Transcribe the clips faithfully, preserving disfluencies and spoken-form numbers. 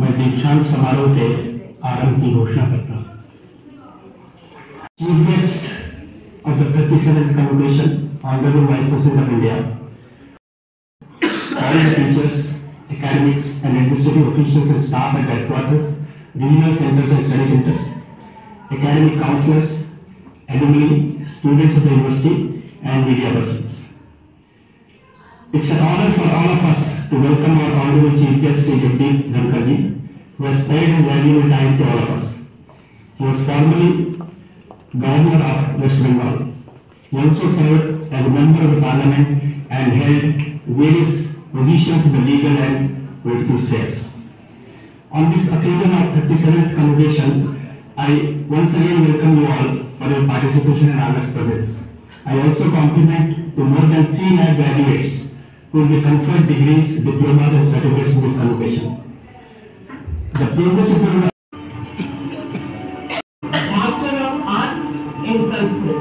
मैं दीक्षांत समारोह के आरंभ की घोषणा करता हूँ। Chief guest of the thirty seventh convocation honourable vice president of India, college teachers, academics and administrative officials and staff at headquarters, regional centers and study centers, academic counselors, alumni, students of the university and media persons. It's an honor for all of us to welcome our honorable Chief Guest Jagdeep Dhankhar ji, who has paid his valuable time to all of us. He was formerly Governor of West Bengal. He also served as a member of the Parliament and held various positions in the legal and political spheres. On this occasion of thirty-seventh Convocation, I once again welcome you all for your participation in Andhra Pradesh. I also compliment to more than three lakh graduates who will conferred degrees, diplomas and certificates in this convocation. The progress of your Master of Arts in Sanskrit.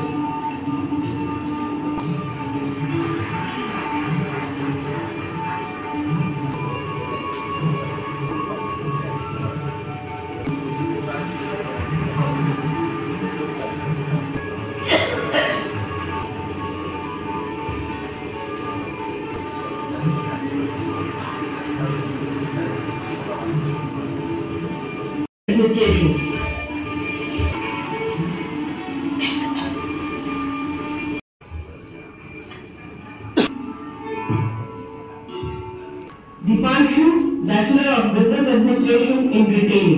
Dipanshu, Bachelor of Business Administration in Britain.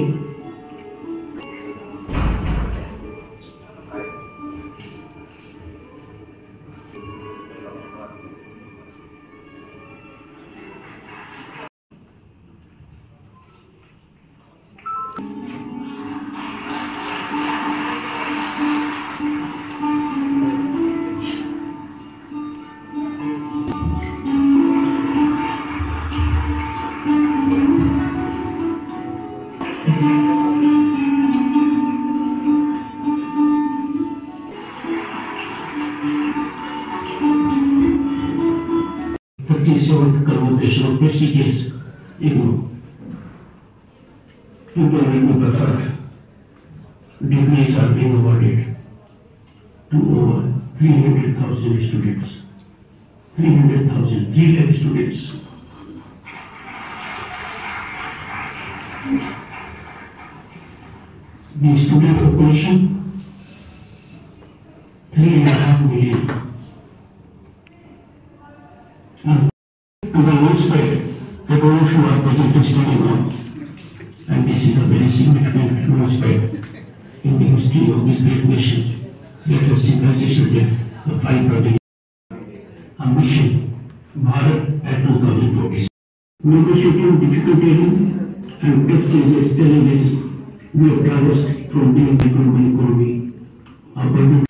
Degrees are being awarded to over three hundred thousand students. three hundred thousand, three lakh students. The student population, three and a half million. And to the outside, the those who are projected study abroad. And this is a very significant prospect in the history of this great nation, that has celebrated the five projects. Ambition, Bharat at two thousand forty. Negotiating difficulties and tough challenges we have traversed from being the economy, economy, urban.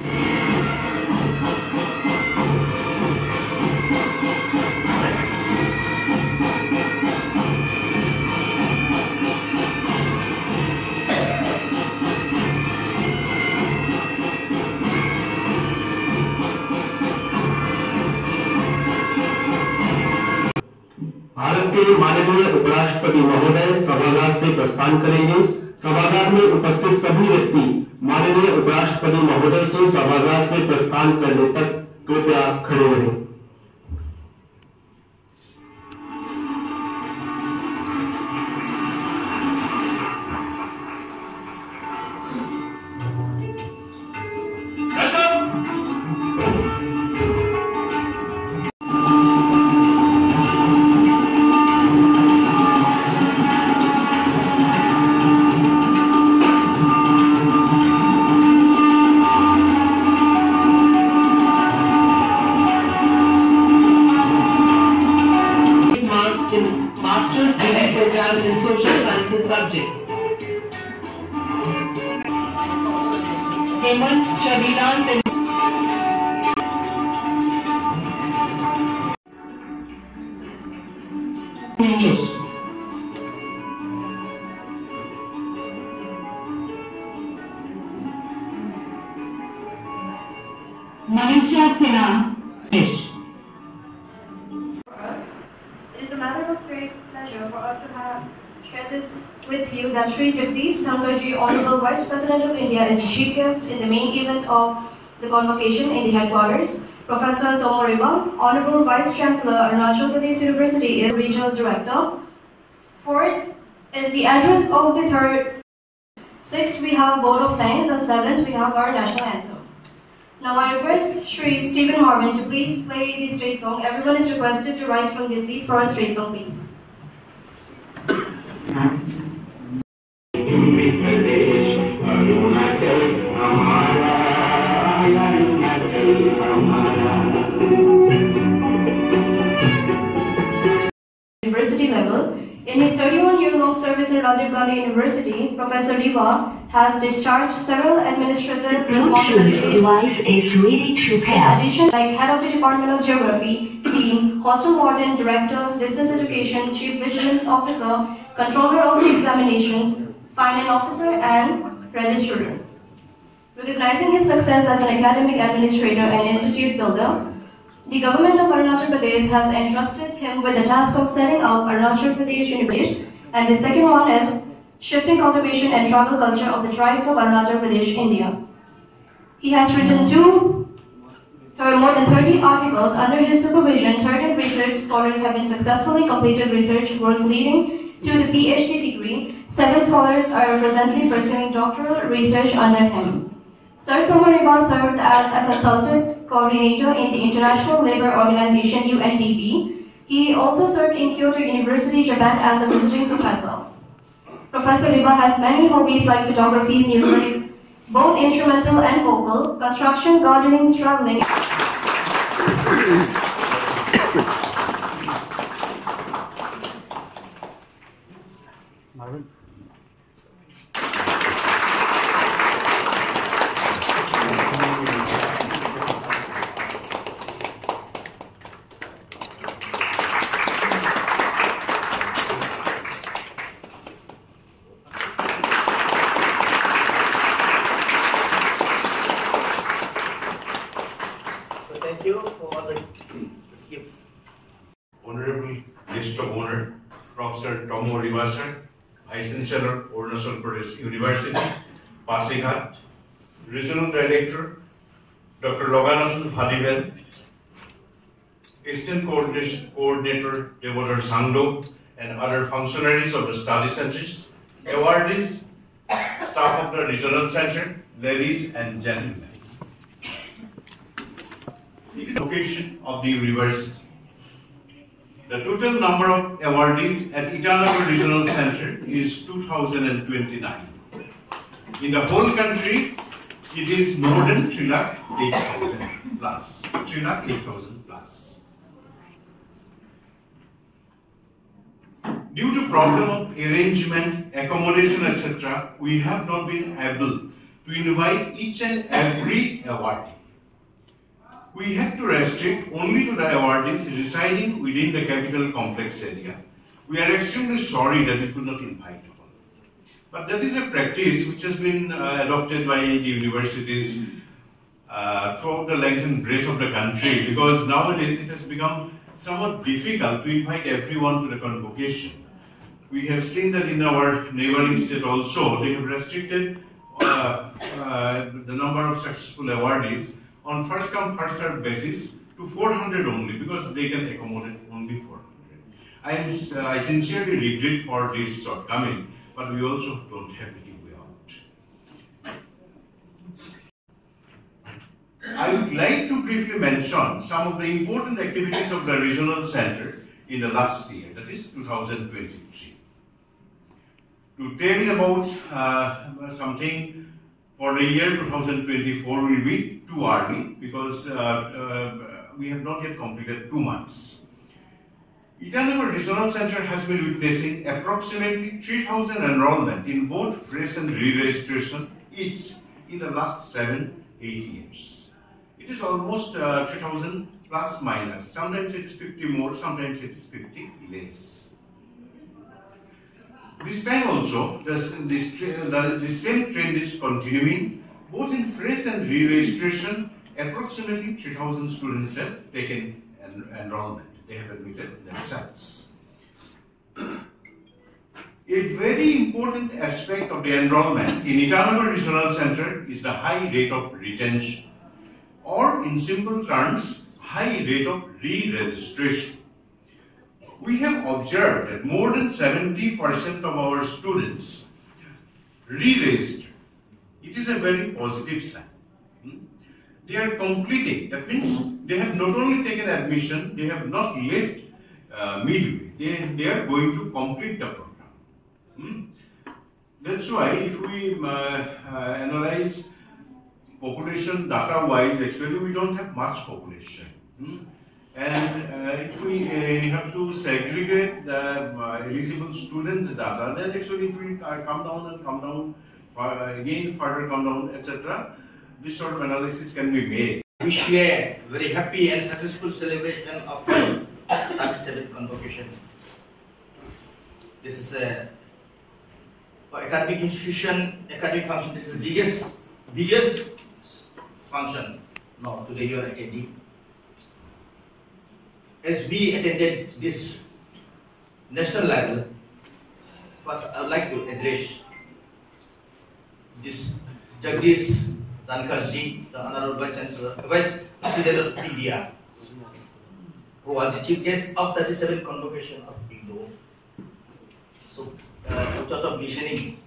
माननीय उपराष्ट्रपति महोदय सभागार से प्रस्थान करेंगे। सभागार में उपस्थित सभी व्यक्ति माननीय उपराष्ट्रपति महोदय के सभागार से प्रस्थान करने तक कृपया खड़े रहें। Manisha Sinha. It is a matter of great pleasure for us to have shared this with you that Sri Jagdeep Dhankhar Ji, Honorable Vice President of India, is chief guest in the main event of the convocation in the headquarters. Professor Tomo Riba, Honorable Vice Chancellor, Arunachal Pradesh University, is Regional Director. Fourth is the address of the third. Sixth, we have vote of thanks, and seventh, we have our national anthem. Now, I request Sri Stephen Harman to please play the state song. Everyone is requested to rise from their seats for a state song, please. University level. In his thirty-one year long service in Rajiv Gandhi University, Professor Riba has discharged several administrative responsibilities. In addition, like head of the Department of Geography, dean, hostel warden, director, distance education, chief vigilance officer, controller of the examinations, finance officer, and registrar. Recognizing his success as an academic administrator and institute builder, the government of Arunachal Pradesh has entrusted him with the task of setting up Arunachal Pradesh University, and the second one is shifting cultivation and tribal culture of the tribes of Arunachal Pradesh, India. He has written two, sorry, more than thirty articles under his supervision. Certain research scholars have been successfully completed research work leading to the PhD degree. Seven scholars are presently pursuing doctoral research under him. Sir Tomo Riba served as a consultant coordinator in the International Labour Organization, U N D P. He also served in Kyoto University, Japan as a visiting professor. Professor Riba has many hobbies like photography, music, both instrumental and vocal, construction, gardening, traveling. University, Pasighat, Regional Director, Doctor Loganathan, Eastern Coordinator, Devara Shangdo, and other functionaries of the study centers, awardees, staff of the regional center, ladies and gentlemen. The location of the university. The total number of awardees at Itanagar Regional Center is two thousand twenty-nine. In the whole country, it is more than three lakh eight thousand plus. three lakh eight thousand plus. Due to problem of arrangement, accommodation, et cetera, we have not been able to invite each and every awardee. We had to restrict only to the awardees residing within the capital complex area. We are extremely sorry that we could not invite all. But that is a practice which has been uh, adopted by the universities uh, throughout the length and breadth of the country, because nowadays it has become somewhat difficult to invite everyone to the convocation. We have seen that in our neighboring state also, they have restricted uh, uh, the number of successful awardees on first come first served basis to four hundred only, because they can accommodate only four hundred. I, am, uh, I sincerely regret for this shortcoming, but we also don't have any way out. I would like to briefly mention some of the important activities of the regional center in the last year, that is two thousand twenty-three. To tell about uh, something for the year two thousand twenty-four will be too early, because uh, uh, we have not yet completed two months. Itanagar Regional Center has been witnessing approximately three thousand enrollment in both fresh and re-registration each in the last seven, eight years. It is almost uh, three thousand plus minus. Sometimes it is fifty more, sometimes it is fifty less. This time also, this, this, the, the same trend is continuing. Both in fresh and re-registration, approximately three thousand students have taken en enrollment. They have admitted themselves. A very important aspect of the enrollment in Itanagar Regional Center is the high rate of retention, or in simple terms, high rate of re-registration. We have observed that more than seventy percent of our students re-register. It is a very positive sign. They are completing, that means they have not only taken admission, they have not left uh, midway, they, they are going to complete the program. Hmm? That's why if we uh, uh, analyze population data wise, actually we don't have much population. Hmm? And uh, if we uh, have to segregate the uh, eligible student data, then actually it will uh, come down and come down, uh, again further come down, et cetera. This sort of analysis can be made. Wish you a very happy and successful celebration of the thirty-seventh convocation. This is a for academic institution, academic function. This is the biggest, biggest function. Now today you are attending. As we attended this national level, first I would like to address this Jagdeep Dhankhar ji, the Honorable Vice Chancellor, Vice President of India, who was the chief guest of the thirty-seventh convocation of Indo. So, uh, sort of listening,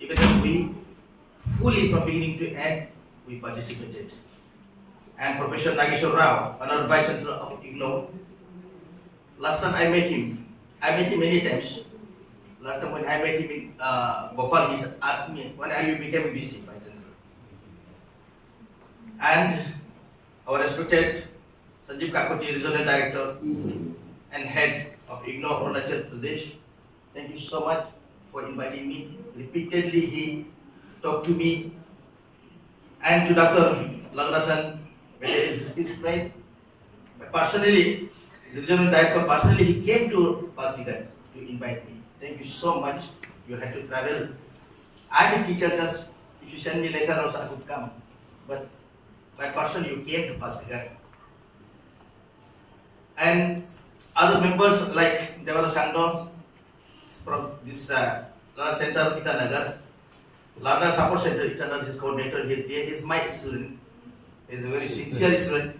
even if we fully from beginning to end, we participated. And Professor Nageshwar Rao, Honorable Vice Chancellor of I G N O. Last time I met him, I met him many times. Last time when I met him in uh, Bhopal, he asked me, when are you becoming busy, Vice Chancellor? And our respected Sanjeev Kakoti, Regional Director and Head of I G N O Arunachal Pradesh, thank you so much for inviting me. Repeatedly he talked to me, and to Doctor Loganathan, his friend. Personally, the Regional Director, personally he came to Pasighat to invite me. Thank you so much. You had to travel. I'm a teacher, just if you send me later also I could come. But by person you came to Pasighat. And other members like Devara Shangdo from this uh, learner center Itanagar, learner support center Itanagar, his coordinator, he is there, he is my student, he is a very sincere student.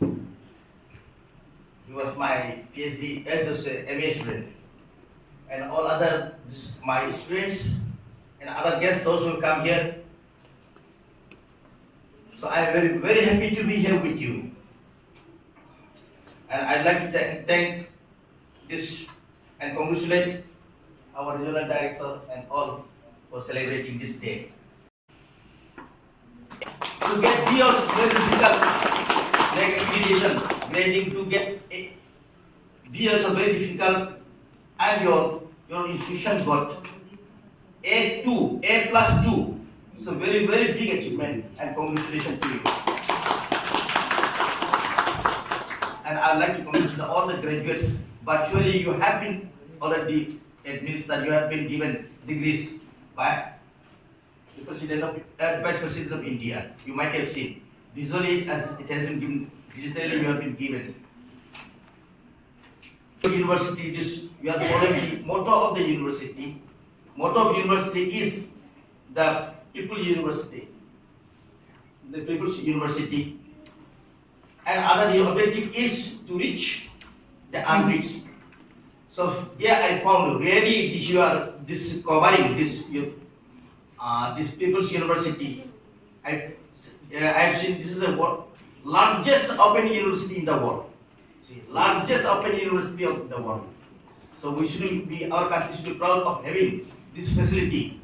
He was my PhD, as an M A student, and all other my students and other guests, those who come here. So I am very, very happy to be here with you. And I'd like to thank this and congratulate our Regional Director and all for celebrating this day. To get the very difficult, like invitation, grading to get a B also very difficult, and your, your institution got A two, A plus two. It's a very, very big achievement, and congratulations to you. And I'd like to congratulate all the graduates. Virtually, you have been already administered, you have been given degrees by the President of, uh, Vice President of India. You might have seen. Visually, as it has been given, digitally, you have been given. The university, this, you are following the motto of the university. Motto of university is the People's University, the People's University, and other objective is to reach the unreached. So here I found really this you are discovering this uh, this People's University. I I have seen this is the world, largest open university in the world. See, largest open university of the world. So we should be, our country should be proud of having this facility.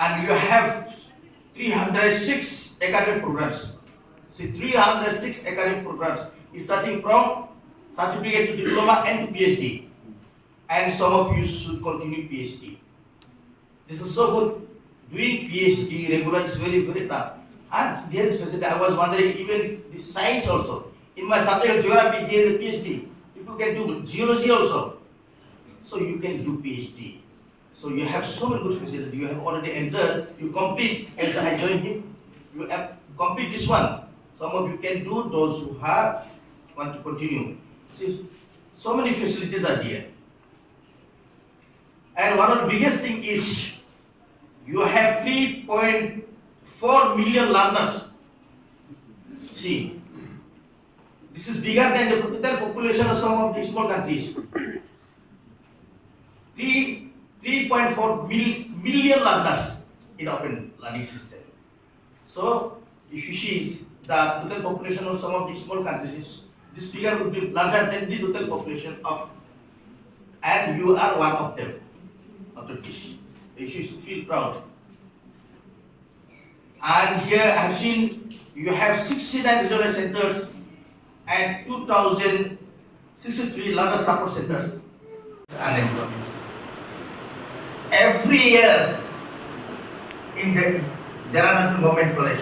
And you have three hundred six academic programs. See, three hundred six academic programs is starting from certificate to diploma and PhD. And some of you should continue PhD. This is so good. Doing PhD regular is very, very tough. And there is facility. I was wondering, even the science also. In my subject of geography, there is a PhD. People can do geology also. So you can do PhD. So you have so many good facilities. You have already entered, you complete, as I joined him, you have complete this one. Some of you can do, those who have, want to continue. See, so many facilities are there. And one of the biggest thing is you have three point four million learners. See, this is bigger than the total population of some of the small countries. three point four million learners in open learning system. So, if you see the total population of some of the small countries, this figure would be larger than the total population of, and you are one of them, of the fish. You should feel proud. And here I have seen you have sixty-nine regional centers and two thousand sixty-three learner support centers. Unemployment. Every year in the Devara Government College,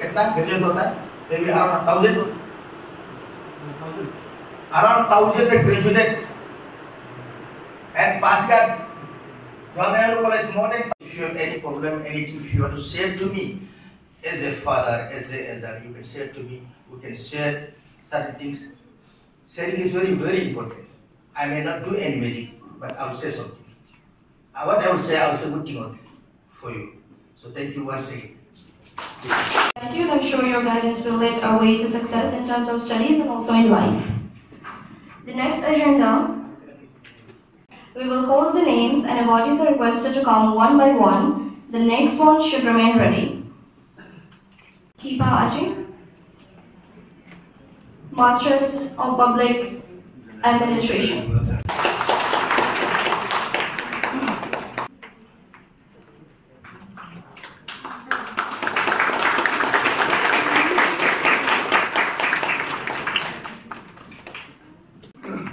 how many graduates? Maybe around thousand. Around thousand have graduated. And Pasighat College more than. If you have any problem, anything, if you want to share to me, as a father, as an elder, you can share to me. We can share certain things. Sharing is very, very important. I may not do any magic, but I will say something. What I will say, I will say good thing on for you. So thank you once again. Thank you, and I'm sure your guidance will lead our way to success in terms of studies and also in life. The next agenda, we will call the names and awardees are requested to come one by one. The next one should remain ready. Kipa Aji, Masters of Public Administration.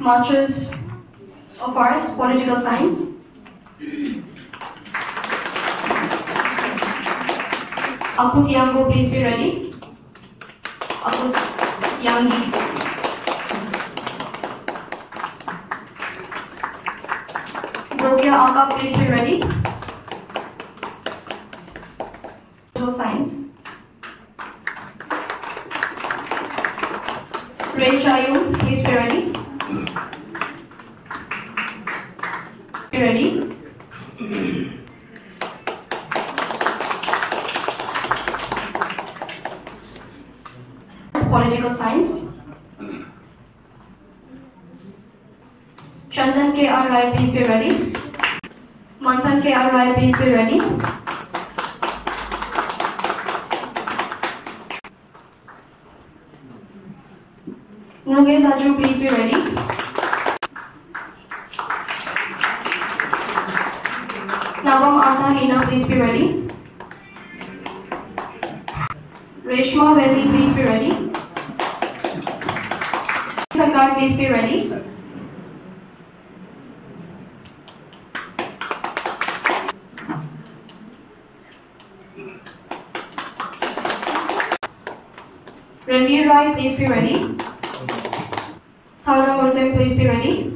Masters of Arts, Political Science. Akut Yango, please be ready. Akut Yangi. Gokia Aka, please be ready. Political Science. Ray Chayun, please be ready. Ready? Political Science. Chandan K. R. Rai, please be ready. Manthan K. R. Rai, please be ready. Nuget Daju, please be ready. Navam Artha Hina, please be ready. Reshma Veli, please be ready. Sarkar, please be ready. Ranveer Rai, please be ready. Sarna Murthy, please be ready.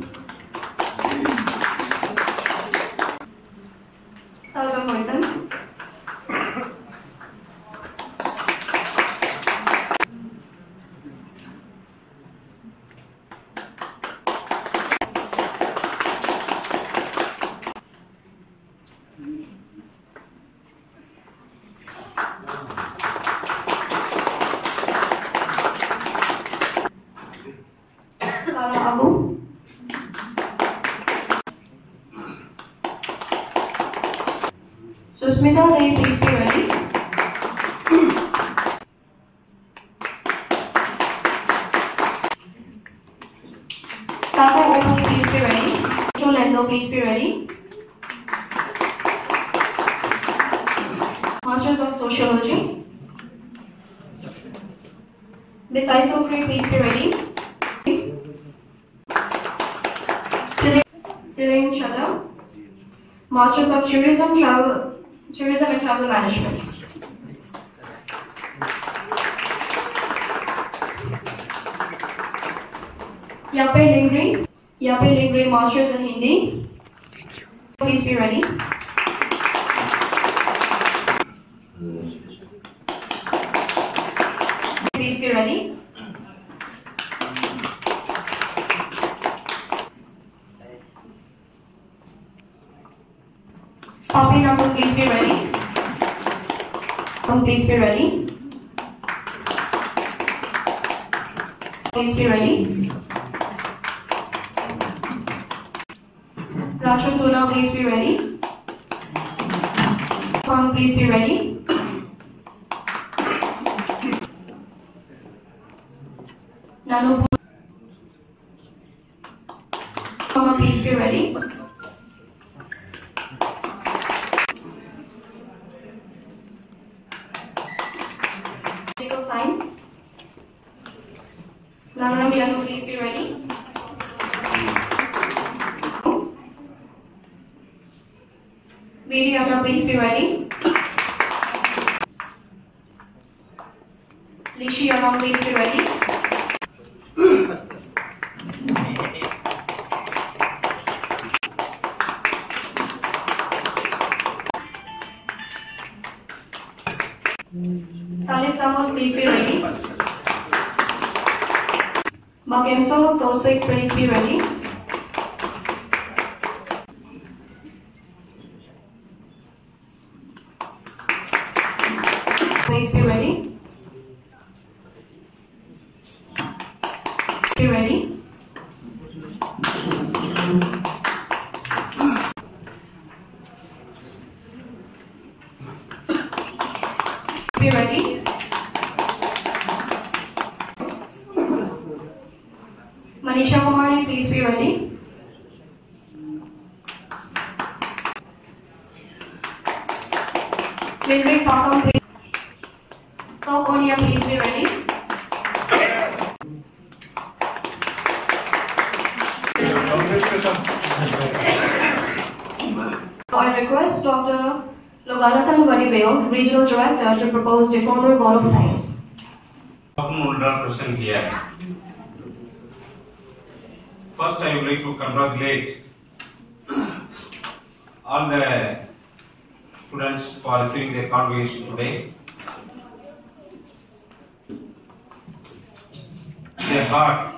Smita Devi, please be ready. Tata Open, please be ready. Cholendo, please be ready. Masters of Sociology. Bisai Sokri, please be ready. Dileng Chadha. Masters of Tourism, Travel. Tourism and Travel Management. Yape Lingri, Yape Lingri, Masters in Hindi. Thank you. Please be ready. Please be ready. Copy number, please be ready. Come, please be ready. Please be ready. Rashutula, please be ready. Come, please be ready. Nanu, please be ready. Political science. Nanu, Nanu, please be ready. Vidya, please be ready. Lishi, please be ready. Please be ready. Makemso Tosik, please be ready. Please be ready. Be ready. Be ready. Manisha Kumari, please be ready. Vivek Pakam, please. Kokonia, please be ready. I request Doctor Loganathan Vadiveo, Regional Director, to propose the formal call of thanks. First, I would like to congratulate all the students for receiving their convocation today. Their heart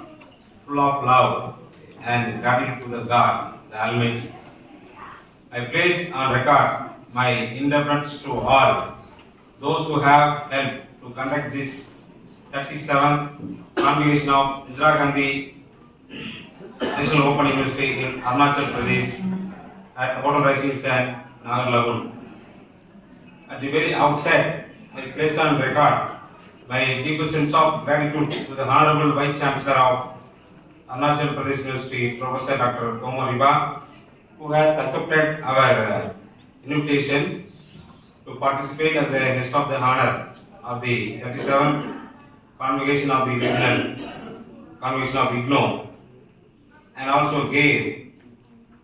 full of love and gratitude to the God, the Almighty. I place on record my indebtedness to all those who have helped to conduct this thirty-seventh convocation of Indira Gandhi National Open University in Arunachal Pradesh at Water Risings and Nagar. At the very outset, I place on record my deepest sense of gratitude to the Honorable Vice Chancellor of Arunachal Pradesh University, Professor Doctor Tomo Riba, who has accepted our invitation to participate as the guest of the honor of the thirty-seventh Convocation of the Regional Convocation of IGNO, and also gave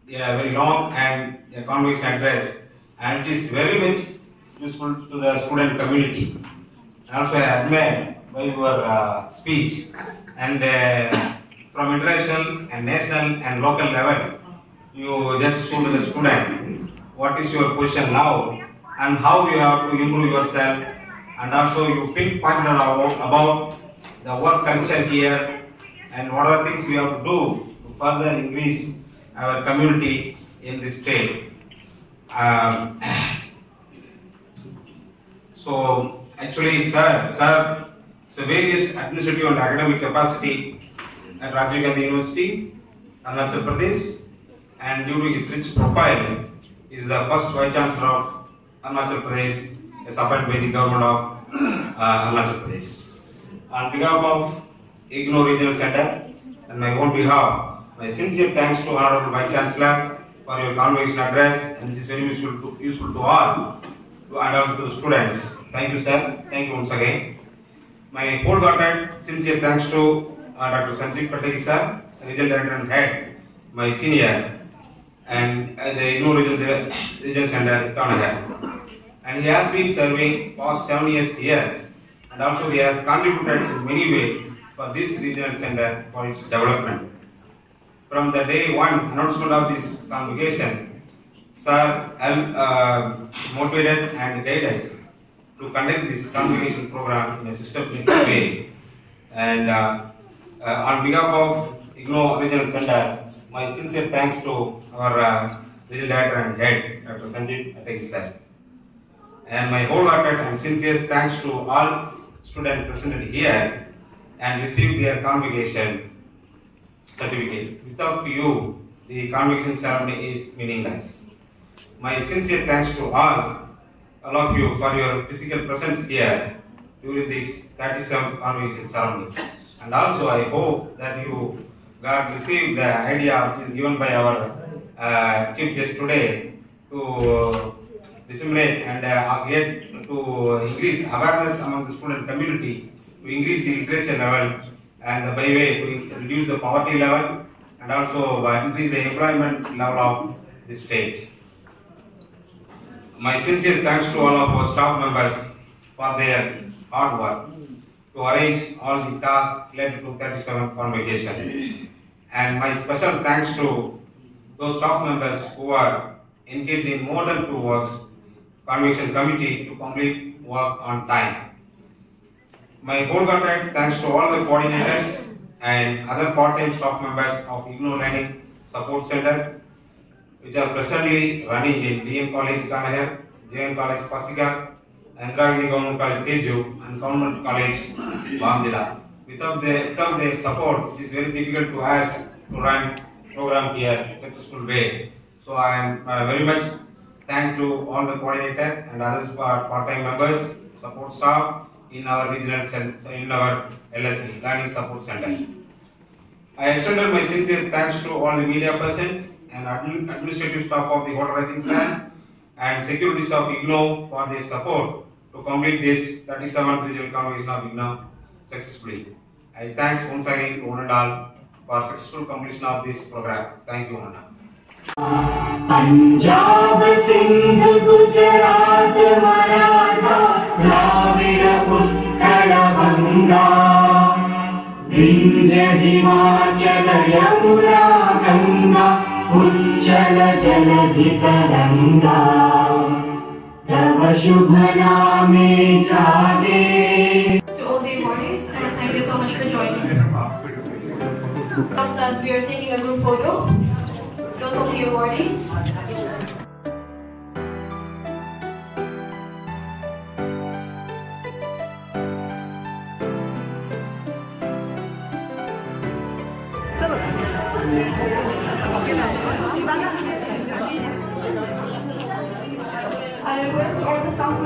a very long and a convocation address, and it is very much useful to the student community. And also I admire by your uh, speech, and uh, from international and national and local level, you just showed the student what is your position now and how you have to improve yourself, and also you pinpointed about, about the work culture here and what are the things we have to do further increase our community in this state. Um, so actually sir, sir, so various administrative and academic capacity at Rajiv Gandhi University, Arunachal Pradesh, and due to his rich profile, is the first Vice Chancellor of Arunachal Pradesh as appointed by the government of uh, Arunachal Pradesh. On behalf of IGNO Regional Center and my own behalf, my sincere thanks to Honorable Vice Chancellor for your convocation address, and this is very useful to, useful to all to and also to the students. Thank you, sir. Thank you once again. My wholehearted sincere thanks to uh, Doctor Sanjeev Kakoti, sir, Regional Director and Head, my senior, and uh, the IGNO Regional, Regional Center, Itanagar. And he has been serving past seven years here, and also he has contributed in many ways for this Regional Center for its development. From the day one announcement of this convocation, sir helped, uh, motivated and guided us to conduct this convocation program in a systematic way. And uh, uh, on behalf of IGNO Regional Center, my sincere thanks to our uh, drill director and guide, Doctor Sanjeev Kakoti sir. And my wholehearted and sincere thanks to all students presented here and received their convocation certificate. Without you, the convocation ceremony is meaningless. My sincere thanks to all, all of you for your physical presence here during this thirty-seventh convocation ceremony. And also I hope that you got received the idea which is given by our uh, chief guest today to disseminate and uh, get to increase awareness among the student community, to increase the literature level and by way to reduce the poverty level and also uh, increase the employment level of the state. My sincere thanks to all of our staff members for their hard work to arrange all the tasks related to thirty-seventh convocation. And my special thanks to those staff members who are engaged in more than two works convocation committee to complete work on time. My wholehearted thanks to all the coordinators and other part-time staff members of IGNO Learning Support Center, which are presently running in D M College Itanagar, J M College Pasighat, Andhragiri Government College Teju and Government College Vamdira. Without, the, without their support, it is very difficult to us to run program here in a successful way. So I am uh, very much thanked to all the coordinator and others part-time members, support staff in our regional center, in our L S E, Learning Support Center. I extended my sincere thanks to all the media persons and admin, administrative staff of the Water Rising Sun and securities of IGNO for their support to complete this thirty-seventh regional convocation of IGNO successfully. I thanks once again to one and all for successful completion of this program. Thank you, one and all. Punjab, Sindh, Gujarat, Maratha, Dravida, Uttara, Banga, Vindhya, Himachal, Yamuna, Ganga, Uchchal, Jaladhi, Taranga, Tava Shubha Naame Jaage. To all the bodies, and thank you so much for joining us. Now, we are taking a group photo. Those of the awardees. I request all the sound